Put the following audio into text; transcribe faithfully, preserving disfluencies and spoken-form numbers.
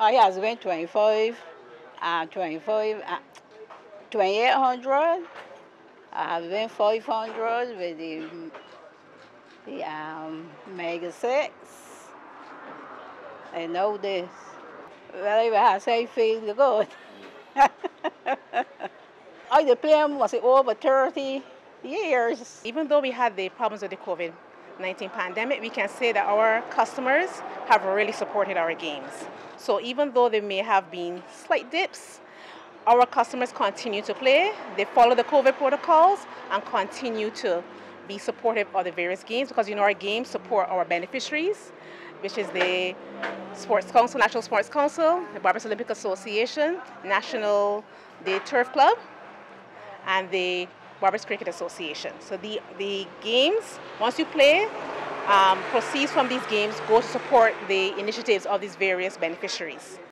Oh, he has went twenty-five, uh, twenty-five, uh, twenty-eight hundred. I have been five hundred with the, the um, Mega Six. I know this. Well, I say feel good. I the plan was over thirty years. Even though we had the problems with the COVID nineteen pandemic, we can say that our customers have really supported our games. So even though there may have been slight dips, our customers continue to play, they follow the COVID protocols, and continue to be supportive of the various games, because you know our games support our beneficiaries, which is the Sports Council, National Sports Council, the Barbados Olympic Association, National the Turf Club, and the Barbados Cricket Association. So the, the games, once you play, um, proceeds from these games go to support the initiatives of these various beneficiaries.